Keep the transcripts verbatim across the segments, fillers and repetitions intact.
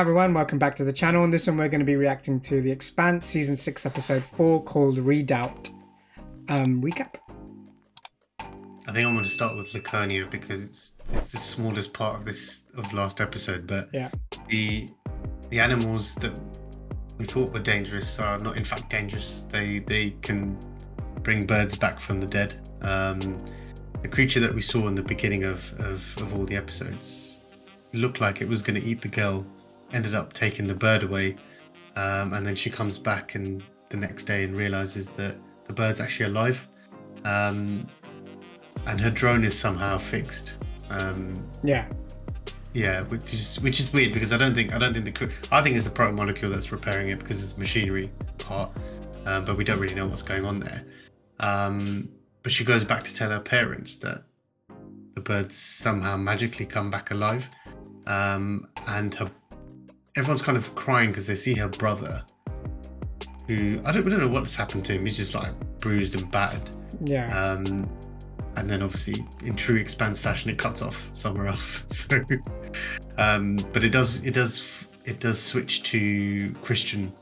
Hi everyone, welcome back to the channel. On this one we're going to be reacting to The Expanse Season six Episode four called Redoubt. Um, recap. I think I'm going to start with Laconia because it's, it's the smallest part of this of last episode, but yeah. the the animals that we thought were dangerous are not in fact dangerous. They, they can bring birds back from the dead. Um, the creature that we saw in the beginning of, of, of all the episodes looked like it was going to eat the girl, ended up taking the bird away, um, and then she comes back and the next day and realizes that the bird's actually alive, um, and her drone is somehow fixed. Um, yeah, yeah, which is which is weird because I don't think I don't think the I think it's a proto molecule that's repairing it because it's a machinery part, um, but we don't really know what's going on there. Um, but she goes back to tell her parents that the bird's somehow magically come back alive. Um, and her, everyone's kind of crying because they see her brother, who I don't, we don't know what's happened to him. He's just like bruised and battered. Yeah. Um, and then obviously, in true Expanse fashion, it cuts off somewhere else. So, um, but it does, it does, it does switch to Chrisjen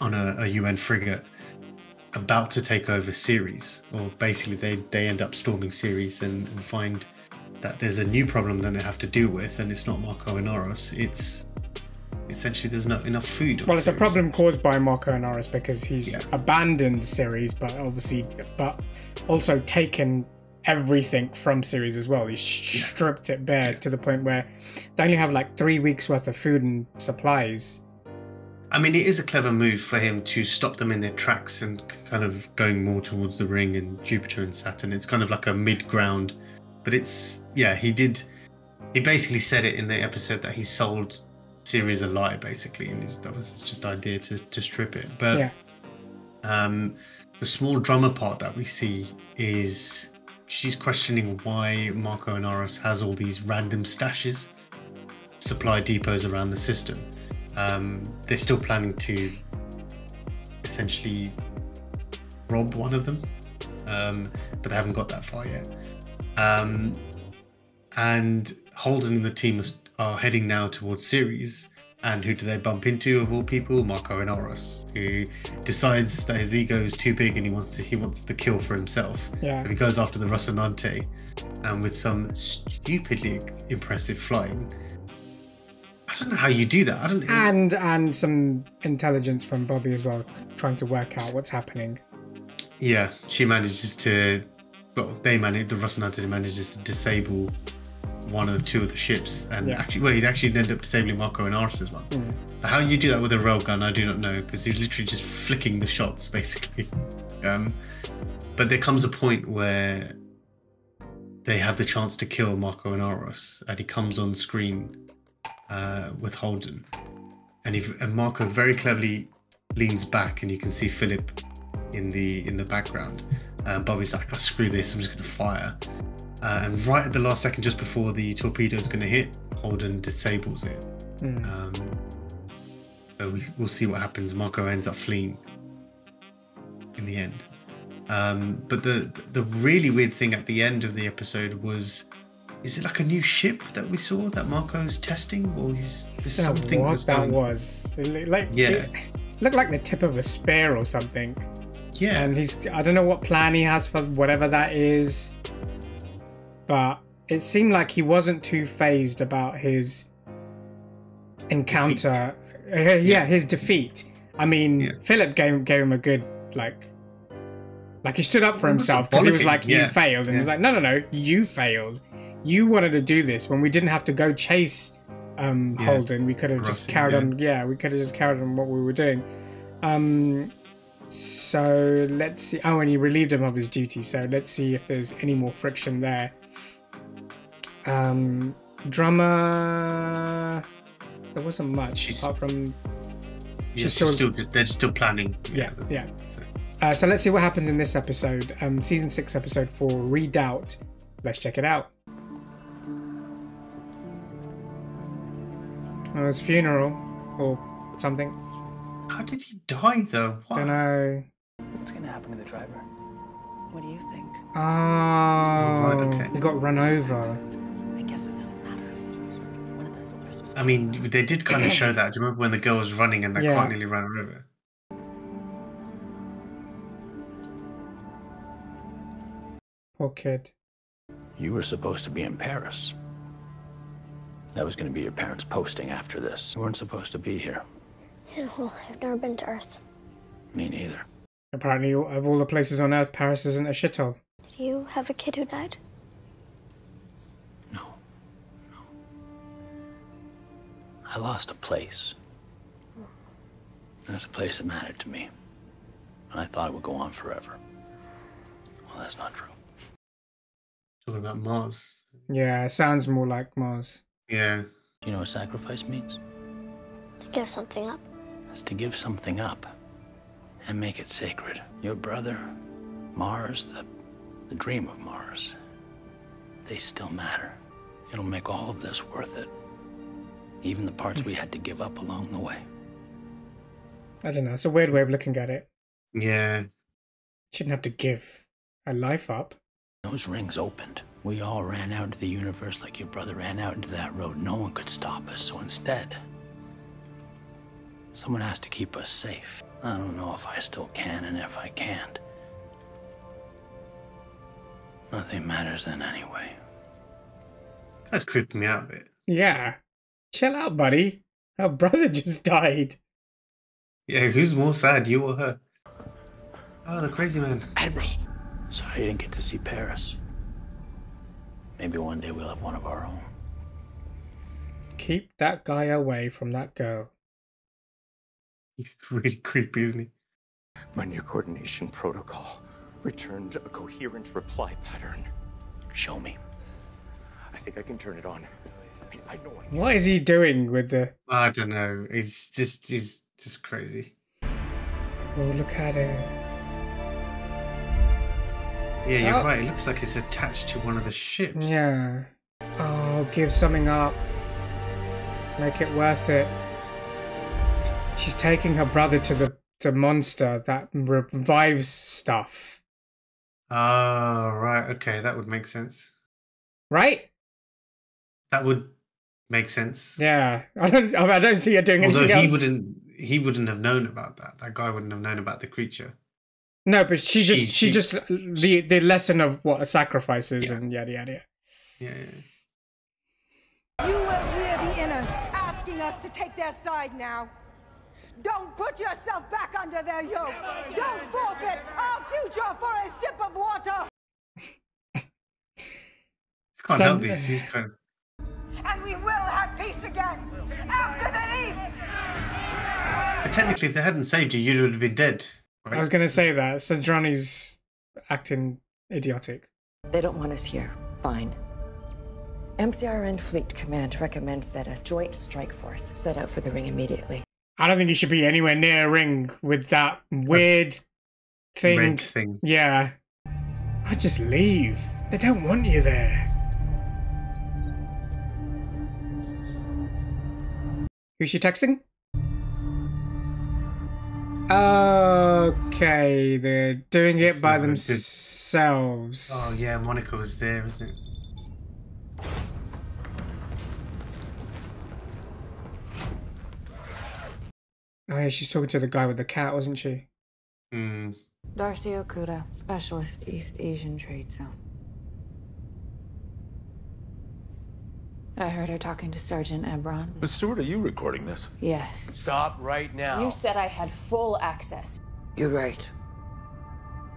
on a, a U N frigate about to take over Ceres, or basically they they end up storming Ceres and, and find that there's a new problem that they have to deal with, and it's not Marco Inaros. It's essentially there's not enough food. Well, it's Ceres. A problem caused by Marco Inaros because he's yeah. abandoned Ceres, but obviously, but also taken everything from Ceres as well. He's stripped yeah. it bare yeah. to the point where they only have like three weeks worth of food and supplies. I mean, it is a clever move for him to stop them in their tracks and kind of going more towards the ring and Jupiter and Saturn. It's kind of like a mid-ground. But it's, yeah, he did, he basically said it in the episode that he sold Ceres a lie, basically, and that was his just idea to, to strip it. But yeah. um, the small drummer part that we see is she's questioning why Marco Inaros has all these random stashes, supply depots around the system. Um, they're still planning to essentially rob one of them, um, but they haven't got that far yet. Um, and Holden and the team are heading now towards Ceres, and who do they bump into of all people? Marco Inaros, who decides that his ego is too big and he wants to he wants the kill for himself. Yeah. So he goes after the Rocinante, and with some stupidly impressive flying. I don't know how you do that. I don't know. And and some intelligence from Bobby as well, trying to work out what's happening. Yeah, she manages to. Well, they managed. The Rocinante manages to disable one of the two of the ships, and yeah. actually, well, he'd actually end up disabling Marco Inaros as well. Mm. But how you do that with a railgun, I do not know, because he's literally just flicking the shots, basically. Um, but there comes a point where they have the chance to kill Marco Inaros, and he comes on screen. Uh, with Holden, and, he, and Marco very cleverly leans back, and you can see Philip in the in the background. Um, Bobby's like, oh, "Screw this! I'm just going to fire." Uh, and right at the last second, just before the torpedo is going to hit, Holden disables it. Mm. Um, so we, we'll see what happens. Marco ends up fleeing in the end. Um, but the the really weird thing at the end of the episode was. Is it like a new ship that we saw that Marco's testing, or is there's something what that was like? Yeah, it looked like the tip of a spear or something. Yeah, and he's I don't know what plan he has for whatever that is, but it seemed like he wasn't too phased about his encounter. Uh, yeah, yeah, his defeat. I mean, yeah. Philip gave gave him a good like. Like he stood up for himself because he was like, you yeah. failed. And yeah. he was like, no, no, no, you failed. You wanted to do this when we didn't have to go chase um, yeah. Holden. We could have Rusty, just carried yeah. on. Yeah, we could have just carried on what we were doing. Um, so let's see. Oh, and he relieved him of his duty. So let's see if there's any more friction there. Um, drummer. There wasn't much she's, apart from. Yeah, she's still, still just, they're still planning. Yeah, yeah. yeah. So. Uh, so let's see what happens in this episode. Um, season six, episode four, Redoubt. Let's check it out. Oh, it's funeral or something. How did he die though? What? Don't know. What's going to happen to the driver? What do you think? Oh, oh right, okay. He got run over. I guess it doesn't matter. One of the soldiers was I mean, they did kind of show that. Do you remember when the girl was running and they yeah. quite nearly ran her over? Poor kid. You were supposed to be in Paris. That was going to be your parents' posting after this. You weren't supposed to be here. Yeah, well, I've never been to Earth. Me neither. Apparently, of all the places on Earth, Paris isn't a shithole. Did you have a kid who died? No. No. I lost a place. Oh. It was a place that mattered to me. And I thought it would go on forever. Well, that's not true. Talking about Mars. Yeah, it sounds more like Mars. Yeah. You know what sacrifice means? To give something up. That's to give something up and make it sacred. Your brother, Mars, the, the dream of Mars, they still matter. It'll make all of this worth it. Even the parts we had to give up along the way. I don't know. It's a weird way of looking at it. Yeah. You shouldn't have to give a life up. Those rings opened. We all ran out into the universe like your brother ran out into that road. No one could stop us, so instead, someone has to keep us safe. I don't know if I still can and if I can't. Nothing matters then anyway. That's creeping me out a bit. Yeah. Chill out, buddy. Our brother just died. Yeah, who's more sad, you or her? Oh, the crazy man. Admiral. Sorry you didn't get to see Paris. Maybe one day we'll have one of our own. Keep that guy away from that girl. He's really creepy, isn't he? My new coordination protocol returned a coherent reply pattern. Show me. I think I can turn it on. I, I know I can. What is he doing with the... I don't know. It's just, it's just crazy. Oh, look at it. Yeah, you're oh. right. It looks like it's attached to one of the ships. Yeah. Oh, give something up. Make it worth it. She's taking her brother to the to monster that revives stuff. Oh, right. Okay, that would make sense. Right? That would make sense. Yeah. I don't. I don't see her doing Although anything else. Although he wouldn't. He wouldn't have known about that. That guy wouldn't have known about the creature. No, but she just she, she, she just the the lesson of what a sacrifice is, yeah. and yada yada yada. Yeah, yeah. You will hear the inners asking us to take their side now. Don't put yourself back under their yoke. Don't forfeit our future for a sip of water. Can't help these, these kind of... And we will have peace again after they leave. But technically, if they hadn't saved you, you would have been dead. I was going to say that. So Johnny's acting idiotic. They don't want us here. Fine. M C R N Fleet Command recommends that a joint strike force set out for the ring immediately. I don't think you should be anywhere near a ring with that weird a thing. Red thing. Yeah. I'd just leave. They don't want you there. Who's she texting? Okay, they're doing it by themselves. Oh yeah, Monica was there, isn't it? Oh yeah, she's talking to the guy with the cat, wasn't she? Hmm. Darcy Okuda, Specialist, East Asian Trade Zone. I heard her talking to Sergeant Ebron. Miz Stewart, are you recording this? Yes. Stop right now. You said I had full access. You're right.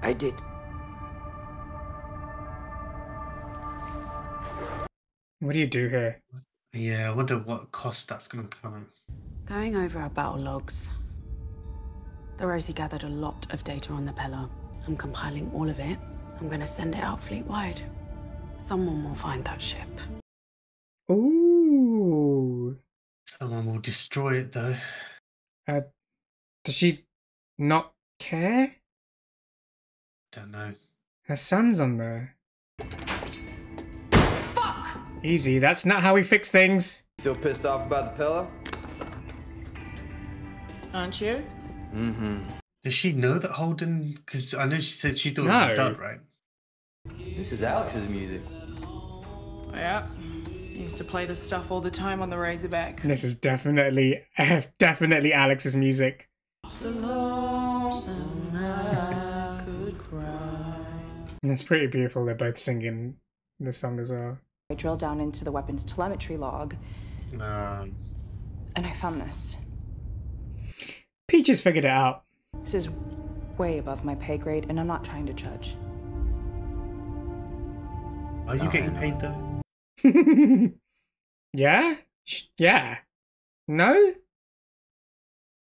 I did. What do you do here? Yeah, I wonder what cost that's going to come at. Going over our battle logs. The Rosie gathered a lot of data on the Pella. I'm compiling all of it. I'm going to send it out fleet-wide. Someone will find that ship. Ooh. Someone will destroy it, though. Uh, does she not care? Don't know. Her son's on there. Fuck! Easy, that's not how we fix things. Still pissed off about the pillow? Aren't you? Mm-hmm. Does she know that Holden... Because I know she said she thought no. it was done, right? This is Alex's music. Yeah. Used to play this stuff all the time on the Razorback. This is definitely, definitely Alex's music. So lonesome I could cry. And it's pretty beautiful. They're both singing the song as well. I drilled down into the weapon's telemetry log. Um. And I found this. Peach has figured it out. This is way above my pay grade, and I'm not trying to judge. Are you oh, getting paid though? Yeah? Yeah. No?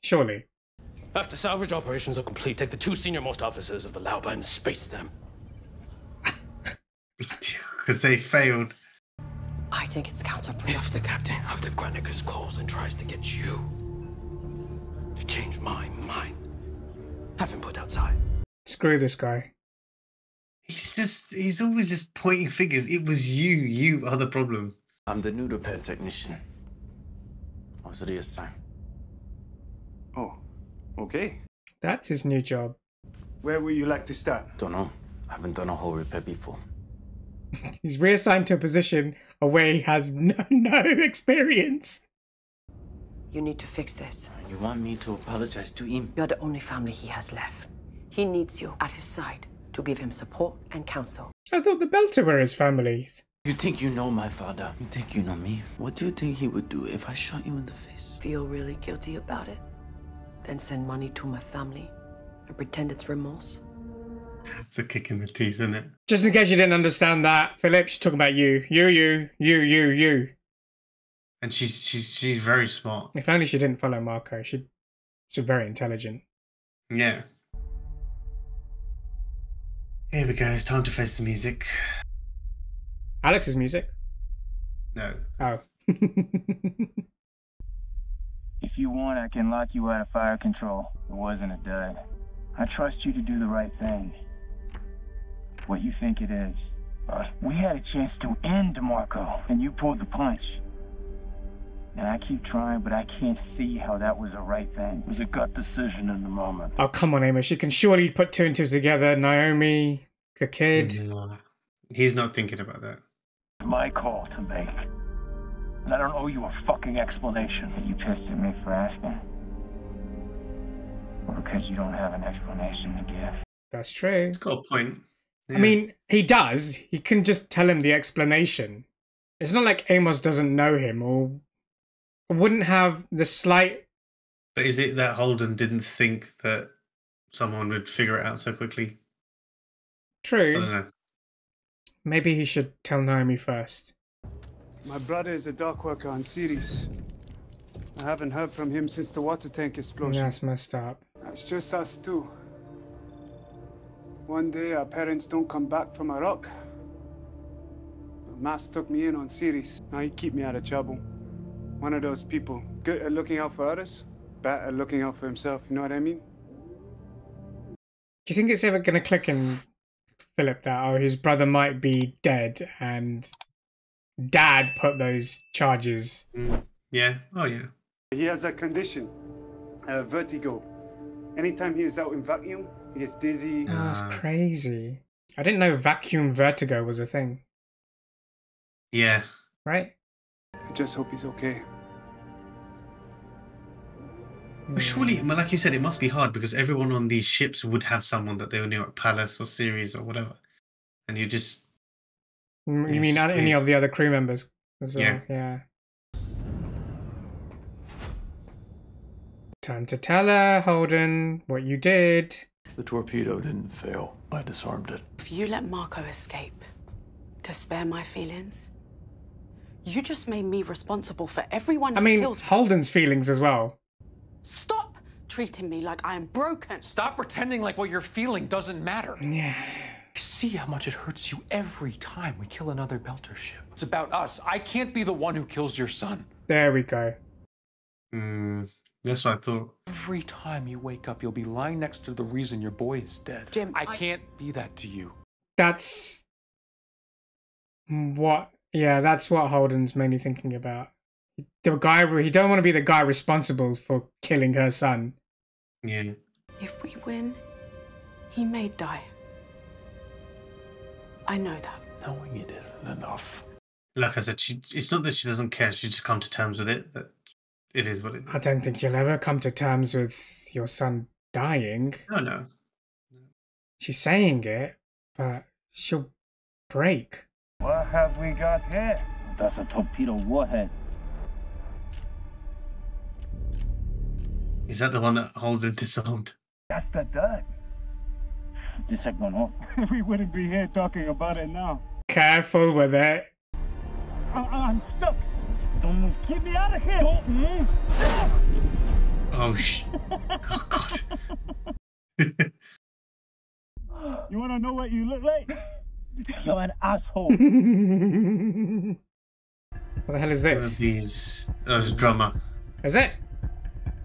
Surely. After salvage operations are complete, take the two senior-most officers of the Lauba and space them. Because they failed. I think it's counterproductive. If the captain of the Granicus calls and tries to get you to change my mind, have him put outside. Screw this guy. He's just, he's always just pointing fingers. It was you. You are the problem. I'm the new repair technician. I was reassigned. Oh, okay. That's his new job. Where would you like to start? Don't know. I haven't done a whole repair before. He's reassigned to a position where he has no, no experience. You need to fix this. You want me to apologize to him? You're the only family he has left. He needs you at his side to give him support and counsel. I thought the Belter were his family. You think you know my father? You think you know me? What do you think he would do if I shot you in the face? Feel really guilty about it? Then send money to my family and pretend it's remorse? It's a kick in the teeth, isn't it? Just in case you didn't understand that, Philip, she's talking about you. You, you, you, you, you. And she's she's she's very smart. If only she didn't follow Marco. She, she's very intelligent. Yeah. Here we go. It's time to face the music. Alex's music? No. Oh. If you want, I can lock you out of fire control. It wasn't a dud. I trust you to do the right thing. What you think it is. Uh, we had a chance to end DeMarco, and you pulled the punch. And I keep trying, but I can't see how that was the right thing. It was a gut decision in the moment. Oh, come on, Amos. You can surely put two and two together. Naomi, the kid. No, he's not thinking about that. It's my call to make. And I don't owe you a fucking explanation. Are you pissed at me for asking? Because you don't have an explanation to give. That's true. It's got a point. Yeah. I mean, he does. He can just tell him the explanation. It's not like Amos doesn't know him or wouldn't have the slight... But is it that Holden didn't think that someone would figure it out so quickly? True. I don't know. Maybe he should tell Naomi first. My brother is a dock worker on Ceres. I haven't heard from him since the water tank explosion. That's messed up. That's just us two. One day our parents don't come back from Iraq. Mas took me in on Ceres. Now he keep me out of trouble. One of those people, good at looking out for others, bad at looking out for himself, you know what I mean? Do you think it's ever going to click in Philip that, oh, his brother might be dead and Dad put those charges? Mm. Yeah, oh yeah. He has a condition. Uh, vertigo. Anytime he is out in vacuum, he gets dizzy. Oh, that's crazy. I didn't know vacuum vertigo was a thing. Yeah. Right? I just hope he's okay. Well, surely, like you said, it must be hard because everyone on these ships would have someone that they knew at Palace or Ceres or whatever. And you just... You mean not any of the other crew members as well? Yeah. Yeah. Time to tell her, Holden, what you did. The torpedo didn't fail. I disarmed it. If you let Marco escape to spare my feelings, you just made me responsible for everyone I mean, kills Holden's feelings as well. Stop treating me like I am broken. Stop pretending like what you're feeling doesn't matter. Yeah. See how much it hurts you every time we kill another Belter ship. It's about us. I can't be the one who kills your son. There we go. Hmm. That's what I thought. Every time you wake up, you'll be lying next to the reason your boy is dead. Jim, I, I can't be that to you. That's what, yeah, that's what Holden's mainly thinking about. The guy, he don't want to be the guy responsible for killing her son. Yeah. If we win, he may die. I know that. Knowing it isn't enough. like I said, she, it's not that she doesn't care. She's just come to terms with it. That it is what it is. I don't think you'll ever come to terms with your son dying. No, no. She's saying it, but she'll break. What have we got here? That's a torpedo warhead. Is that the one that Holden disarmed? That's the dud. This had gone off. We wouldn't be here talking about it now. Careful with it. I I'm stuck. Don't move. Get me out of here. Don't move. Oh, sh. Oh, God. You want to know what you look like? You're an asshole. What the hell is this? These. Oh, it's Drummer. Is it?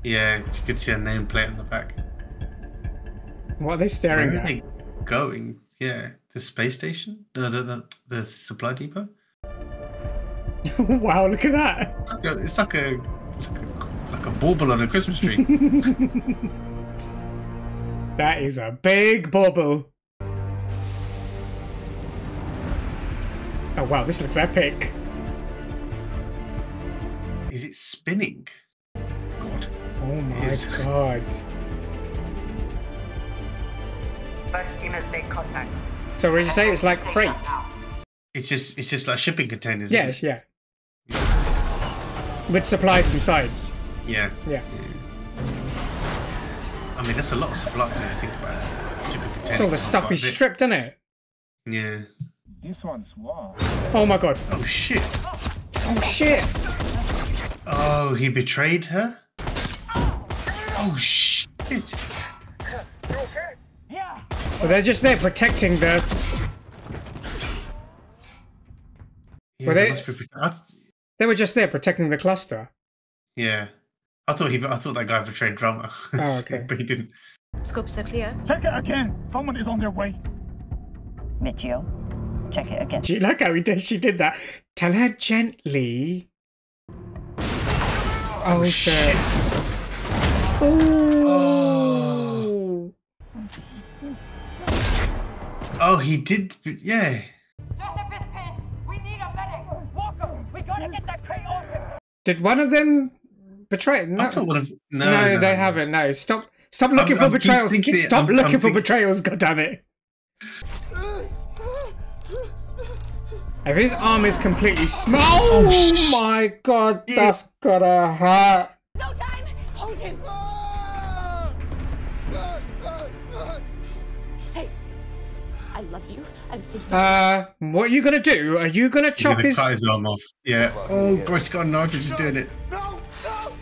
Yeah, you could see a nameplate on the back. What are they staring Where at? Where are they going? Yeah, the space station? The, the, the, the supply depot? Wow, look at that! It's like a, it's like, a like a like a bauble on a Christmas tree. That is a big bauble. Oh wow, this looks epic. Is it spinning? God. Oh my is... god. So would you say it's like freight? It's just it's just like shipping containers. Yes, isn't it? Yeah. With supplies inside. Yeah. Yeah. Yeah. I mean, that's a lot of supplies when you think about it. Shipping containers. So all the stuff is stripped, isn't it? Yeah. This one's warm. Oh my god. Oh shit. Oh shit. Oh, he betrayed her? Oh shit. You okay? Yeah. Well, they're just there protecting the... Yeah, were they, they, they were just there protecting the cluster. Yeah, I thought he. I thought that guy betrayed Drummer. Oh, okay, but he didn't. Scopes are clear. Check it again. Someone is on their way. Mitchell, check it again. Do you like how he did? She did that. Tell her gently. Oh, oh shit! Oh. Oh, he did. Yeah. Did one of them betray? No, I thought one of, no, no, no, they haven't. No, stop, stop looking I'm, for I'm betrayals. Thinking, stop I'm, looking I'm for thinking. betrayals. God damn it! If his arm is completely small, oh my god, yeah. That's gotta hurt. No time. Hold him. Hey, I love you. I'm so sorry. Uh, what are you gonna do? Are you gonna chop gonna his... cut his arm off? Yeah. Oh, God, he's got a knife and she's doing it. No, no.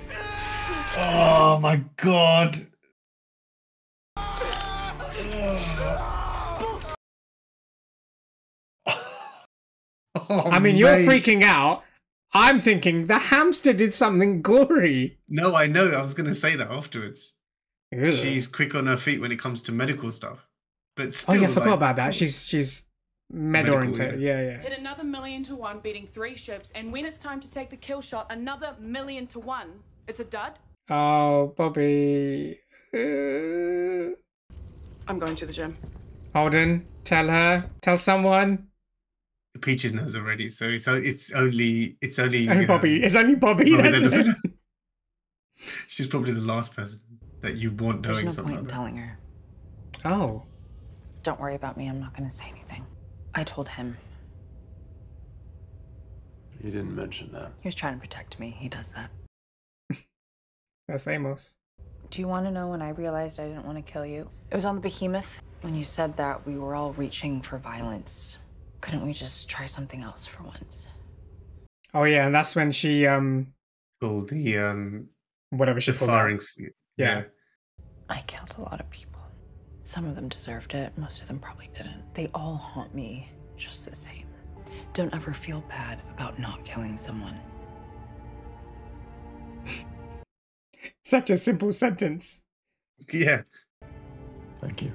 Oh my God. Oh. Oh, I mean, mate. You're freaking out. I'm thinking the hamster did something gory. No, I know. I was gonna say that afterwards. Ew. She's quick on her feet when it comes to medical stuff. But still, oh yeah, I forgot like, about that. She's she's med oriented. Yeah. yeah, yeah. Hit another million to one, beating three ships, and when it's time to take the kill shot, another million to one. It's a dud. Oh, Bobby. Uh... I'm going to the gym. Holden, tell her. Tell someone. Peaches knows already, so it's it's only it's only and Bobby. Know, it's only Bobby. Bobby that's that it. She's probably the last person that you want There's knowing no something. There's no point like in that. telling her. Oh. Don't worry about me, I'm not gonna say anything. I told him. You didn't mention that. He was trying to protect me, he does that. That's Amos. Do you want to know when I realized I didn't want to kill you? It was on the Behemoth. When you said that, we were all reaching for violence. Couldn't we just try something else for once? Oh yeah, and that's when she, um... Well, the, um... whatever she called it. Yeah. I killed a lot of people. Some of them deserved it, most of them probably didn't. They all haunt me, just the same. Don't ever feel bad about not killing someone. Such a simple sentence. Yeah. Thank you.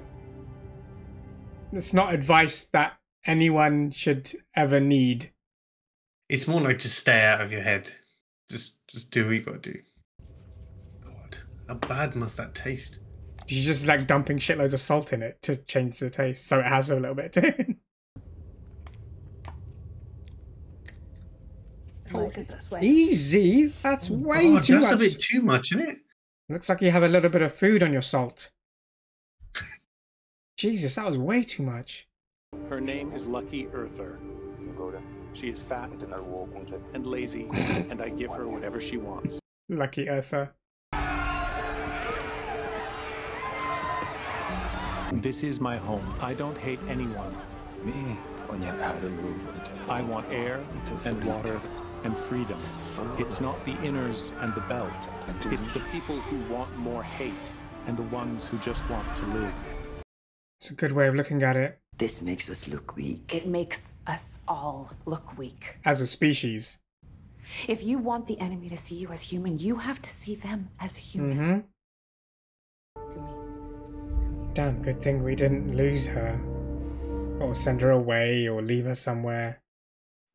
It's not advice that anyone should ever need. It's more like just stay out of your head. Just, just do what you gotta do. God, how bad must that taste? You just like dumping shitloads of salt in it to change the taste, so it has a little bit. Oh, that's easy. That's oh, way God, too that's much. That's a bit too much, isn't it? Looks like you have a little bit of food on your salt. Jesus, that was way too much. Her name is Lucky Earther. She is fat and lazy, and I give her whatever she wants. Lucky Earther. This is my home. I don't hate anyone. Me. I want air and water and freedom. It's not the inners and the belt. It's the people who want more hate and the ones who just want to live. It's a good way of looking at it. This makes us look weak. It makes us all look weak. As a species. If you want the enemy to see you as human, you have to see them as human. Mm-hmm. To me. Come here. Damn, good thing we didn't lose her. Or send her away, or leave her somewhere.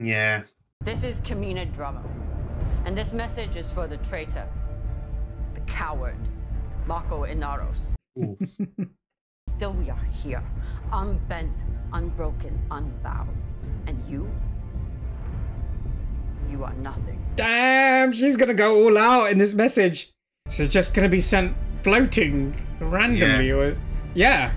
Yeah. This is Kamina Drummer, and this message is for the traitor, the coward, Marco Inaros. Still we are here, unbent, unbroken, unbowed. And you? You are nothing. Damn, she's gonna go all out in this message. She's just gonna be sent floating randomly. Yeah. Or, yeah.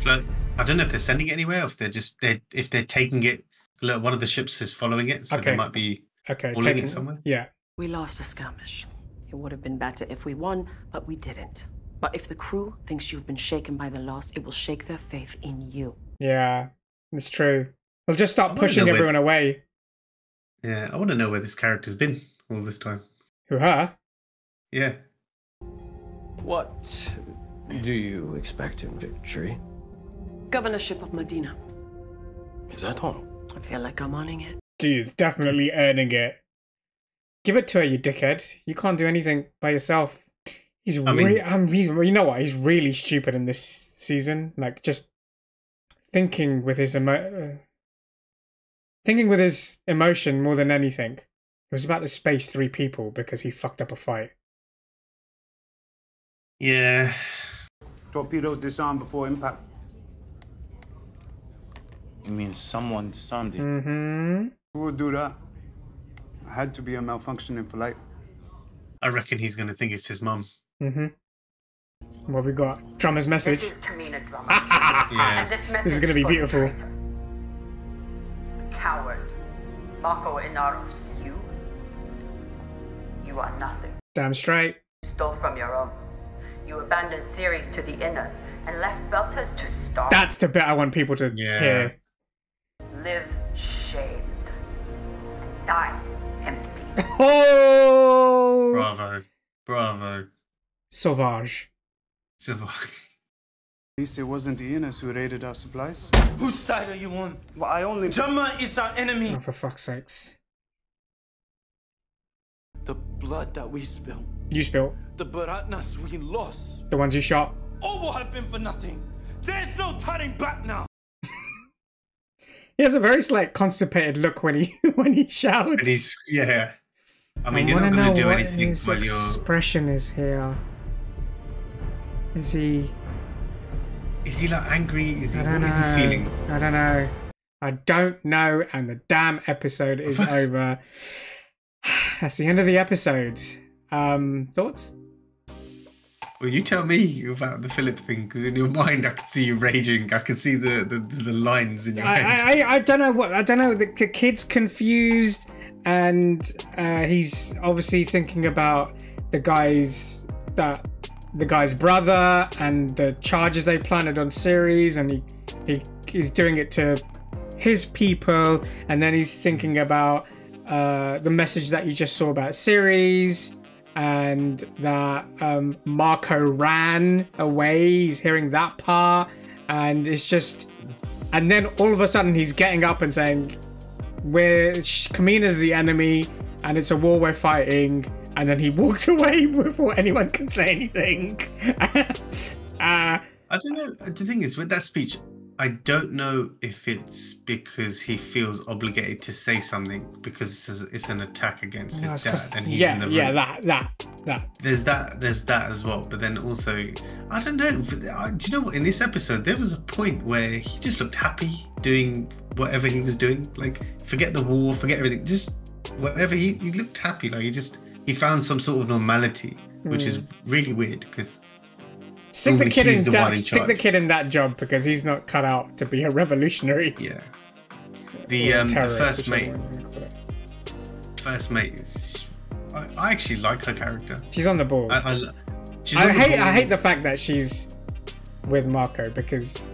Float. I don't know if they're sending it anywhere, or if they're just they if they're taking it. Look, one of the ships is following it, so okay. They might be okay, pulling taking, it somewhere. Yeah, we lost a skirmish. It would have been better if we won, but we didn't. But if the crew thinks you've been shaken by the loss, it will shake their faith in you. Yeah, it's true. They'll just start pushing everyone where, away. Yeah, I want to know where this character's been all this time. Who, her? Yeah. What do you expect in victory? Governorship of Medina. Is that all? I feel like I'm earning it. She's definitely earning it. Give it to her, you dickhead. You can't do anything by yourself. He's I mean, unreasonable. You know what? He's really stupid in this season. Like, just thinking with his emo- uh, thinking with his emotion more than anything. It was about to space three people because he fucked up a fight. Yeah. Torpedoes disarmed before impact. You mean someone disarmed you? Mm-hmm. Who would do that? I had to be a malfunctioning flight. I reckon he's going to think it's his mum. Mm-hmm. What have we got? Drummer's message. This is Kamina Drummer. Yeah. And this, message this is going to be beautiful. The coward. Marco Inaros. You? You are nothing. Damn straight. You stole from your own. You abandoned Ceres to the inners and left Belters to starve. That's the bit I want people to yeah. hear. Live shamed and die empty. Oh! Bravo. Bravo. Sauvage. Sauvage. At least it wasn't the Inners who raided our supplies. Whose side are you on? Well, I only... Drummer is our enemy! Oh, for fuck's sakes. The blood that we spilled. You spilled. The Baratnas we lost. The ones you shot. All will have been for nothing. There's no turning back now. He has a very slight constipated look when he when he shouts. Yeah, I mean, I you're not going to do anything. His while expression you're... is here. Is he? Is he like angry? Is he? I don't what know. Is he feeling? I don't know. I don't know. And the damn episode is over. That's the end of the episode. Um, thoughts? Well, you tell me about the Philip thing, because in your mind I could see you raging. I could see the the, the lines in your I, head. I I don't know what I don't know. The, the kid's confused, and uh, he's obviously thinking about the guys that the guy's brother and the charges they planted on Ceres, and he he he's doing it to his people, and then he's thinking about uh, the message that you just saw about Ceres. And that um, Marco ran away, he's hearing that part, and it's just, and then all of a sudden he's getting up and saying, we're, Kamina's the enemy, and it's a war we're fighting, and then he walks away before anyone can say anything. uh, I don't know, the thing is, with that speech, I don't know if it's because he feels obligated to say something because it's, it's an attack against his no, dad and he's yeah, in the room. Yeah, that, that, that. There's that, there's that as well. But then also, I don't know. Do you know what? In this episode, there was a point where he just looked happy doing whatever he was doing. Like, forget the war, forget everything. Just whatever, he, he looked happy. Like he just, he found some sort of normality, which mm. is really weird because stick the kid in, the that, in stick the kid in that job because he's not cut out to be a revolutionary. Yeah. The, um, terrorist, the first mate. First mate is, I, I actually like her character. She's on the ball. I, I, she's I on hate the ball. I hate the fact that she's with Marco because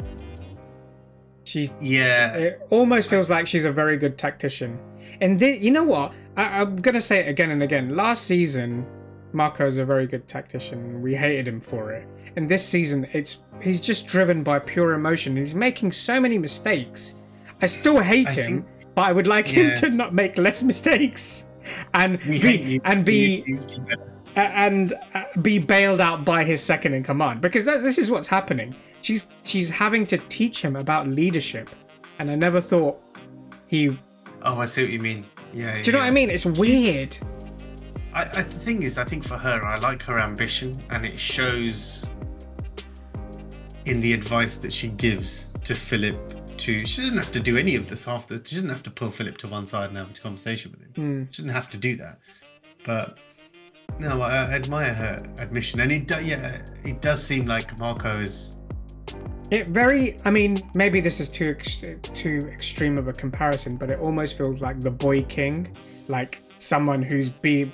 she yeah it almost feels like she's a very good tactician. And then you know what? I, I'm gonna say it again and again. Last season, Marco's a very good tactician. We hated him for it. And this season, it's he's just driven by pure emotion. He's making so many mistakes. I still hate I him. Think... But I would like yeah. him to not make less mistakes, and we be and be uh, and uh, be bailed out by his second in command, because that, this is what's happening. She's she's having to teach him about leadership, and I never thought he. Oh, I see what you mean. Yeah. Do you yeah. know what I mean? It's weird. I, I, the thing is, I think for her, I like her ambition, and it shows in the advice that she gives to Philip. To, she doesn't have to do any of this half the she doesn't have to pull Philip to one side and have a conversation with him. Mm. She doesn't have to do that. But no, I, I admire her admission, and it do, yeah, it does seem like Marco is. It very. I mean, maybe this is too ex too extreme of a comparison, but it almost feels like the boy king, like someone who's be,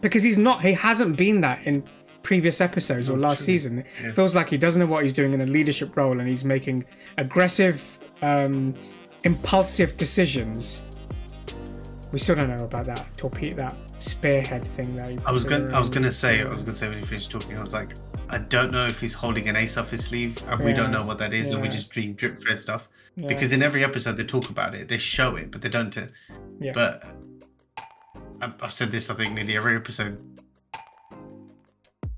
because he's not. He hasn't been that in previous episodes or last true. season. Yeah. It feels like he doesn't know what he's doing in a leadership role, and he's making aggressive. Um, impulsive decisions. We still don't know about that torpedo, that spearhead thing. That I was going, I was going to say, I was going to say when you finished talking, I was like, I don't know if he's holding an ace off his sleeve, and yeah. we don't know what that is, yeah. and we're just doing drip fed stuff. Yeah. Because in every episode they talk about it, they show it, but they don't. Yeah. But I've said this, I think, nearly every episode.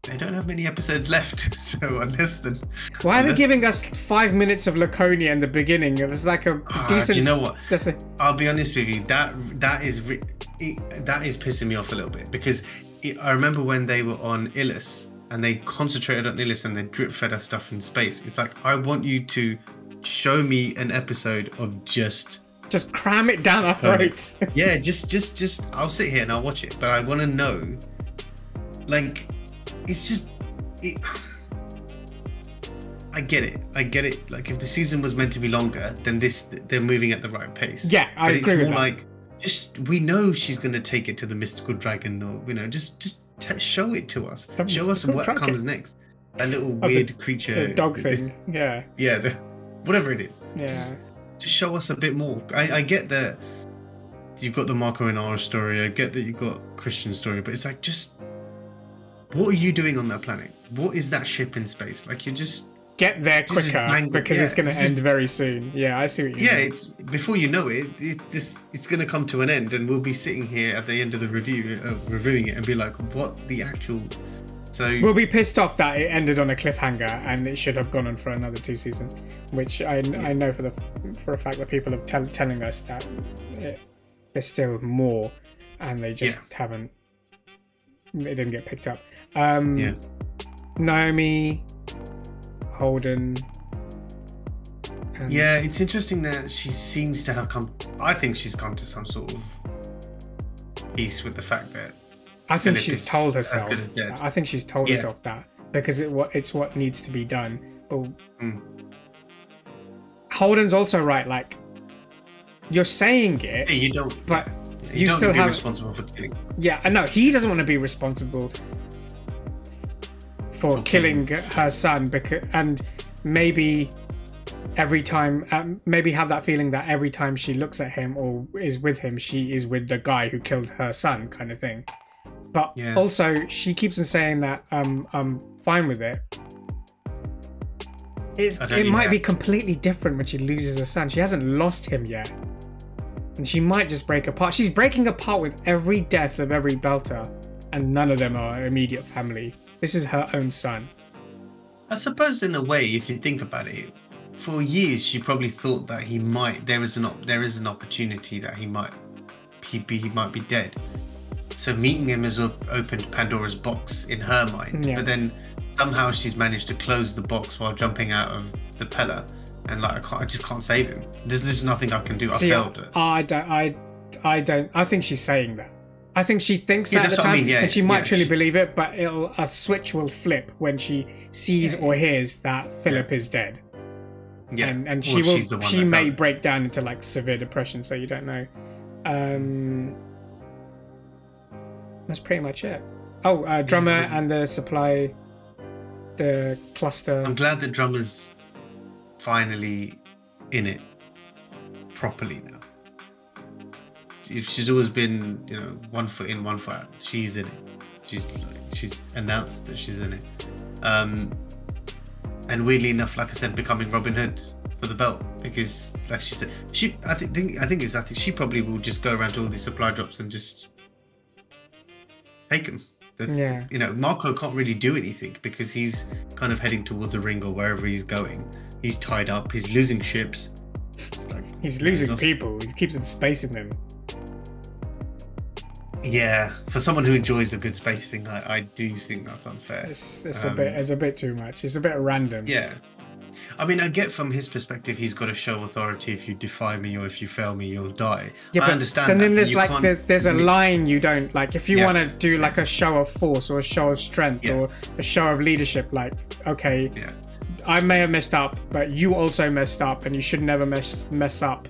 They don't have many episodes left, so unless the why are unless... they giving us five minutes of Laconia in the beginning? It's like a ah, decent. Do you know what? That's a... I'll be honest with you. That that is re... it, that is pissing me off a little bit, because it, I remember when they were on Ilus and they concentrated on Ilus and they drip fed us stuff in space. It's like, I want you to show me an episode of just just cram it down our throats. Um, yeah, just just just I'll sit here and I'll watch it, but I want to know, like. It's just, it, I get it. I get it. Like, if the season was meant to be longer, then this, they're moving at the right pace. Yeah, I but agree it's more with that. Like, just, we know she's going to take it to the mystical dragon, or, you know, just just t show it to us. The show us what dragon. comes next. That little weird oh, the, creature. The dog thing. Yeah. Yeah, the, whatever it is. Yeah. Just, just show us a bit more. I, I get that you've got the Marco Inaros story. I get that you've got Chrisjen's story, but it's like, just... What are you doing on that planet? What is that ship in space? Like, you just get there quicker because yeah, it's going to end very soon. Yeah, I see what you yeah, mean. Yeah, it's before you know it, it just it's going to come to an end, and we'll be sitting here at the end of the review, uh, reviewing it, and be like, "What the actual?" So we'll be pissed off that it ended on a cliffhanger, and it should have gone on for another two seasons, which I yeah. I know for the for a fact that people are tell, telling us that it, there's still more, and they just yeah. haven't. It didn't get picked up. Um, yeah. Naomi, Holden. And... Yeah, it's interesting that she seems to have come. To, I think she's come to some sort of peace with the fact that. I think Philip she's told herself. As good as dead. I think she's told yeah. herself that because it what it's what needs to be done. But mm. Holden's also right. Like, you're saying it. Yeah, you don't. But. You, you don't still be have responsible for killing. Yeah, I know he doesn't want to be responsible for, for killing, killing her son, because and maybe every time, um, maybe have that feeling that every time she looks at him or is with him, she is with the guy who killed her son, kind of thing. But yeah. also, she keeps on saying that um, I'm fine with it. It's, it might that. be completely different when she loses her son. She hasn't lost him yet. And she might just break apart. She's breaking apart with every death of every belter, and none of them are immediate family. This is her own son. I suppose, in a way, if you think about it, for years she probably thought that he might. There is an op there is an opportunity that he might he be he might be dead. So meeting him has op opened Pandora's box in her mind. Yeah. But then somehow she's managed to close the box while jumping out of the Pella. And like I, can't, I just can't save him. There's just nothing I can do. I See, failed it. I don't. I I don't. I think she's saying that. I think she thinks yeah, that at the time, I mean. yeah, and she might yeah, truly she... believe it, but it'll, a switch will flip when she sees yeah. or hears that Philip yeah. is dead. Yeah, and, and she well, will. She may does. break down into like severe depression. So you don't know. Um, that's pretty much it. Oh, uh, Drummer yeah, and the supply, the cluster. I'm glad that Drummer's finally in it properly now. If she's always been, you know, one foot in, one foot out, she's in it. She's she's announced that she's in it. Um, and weirdly enough, like I said, becoming Robin Hood for the belt, because, like she said, she I think think I think it's I think she probably will just go around to all these supply drops and just take them. That's, yeah. You know, Marco can't really do anything because he's kind of heading towards the ring or wherever he's going. He's tied up. He's losing ships. Like, he's losing he's people. He keeps spacing them. Yeah, for someone who enjoys a good spacing, I, I do think that's unfair. It's, it's um, a bit, it's a bit too much. It's a bit random. Yeah, I mean, I get from his perspective, he's got to show authority. If you defy me or if you fail me, you'll die. Yeah, I but understand. And then that, there's like can't... there's there's a line you don't like. If you yeah. want to do like a show of force or a show of strength yeah. or a show of leadership, like okay, yeah. I may have messed up, but you also messed up, and you should never mess mess up.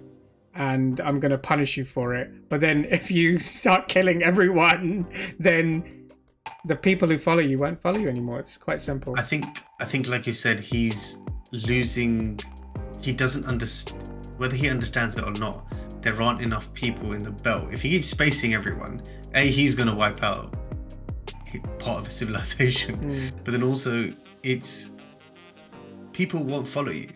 And I'm going to punish you for it. But then if you start killing everyone, then the people who follow you won't follow you anymore. It's quite simple. I think, I think, like you said, he's losing. He doesn't understand, whether he understands it or not, there aren't enough people in the belt. If he keeps spacing everyone, A, he's going to wipe out part of a civilization. Mm. But then also, it's people won't follow you.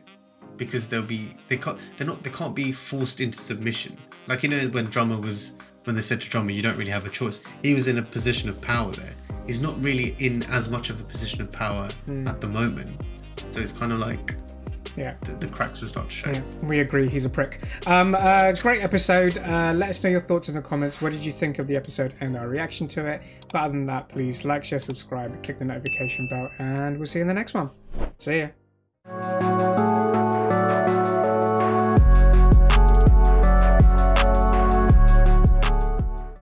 Because they'll be, they can't, they're not, they can't be forced into submission. Like, you know, when Drummer was, when they said to Drummer, you don't really have a choice. He was in a position of power there. He's not really in as much of a position of power mm. at the moment. So it's kind of like, yeah, the, the cracks will start to show. Yeah, we agree, he's a prick. Um, uh, great episode. Uh, let us know your thoughts in the comments. What did you think of the episode and our reaction to it? But other than that, please like, share, subscribe, click the notification bell, and we'll see you in the next one. See ya.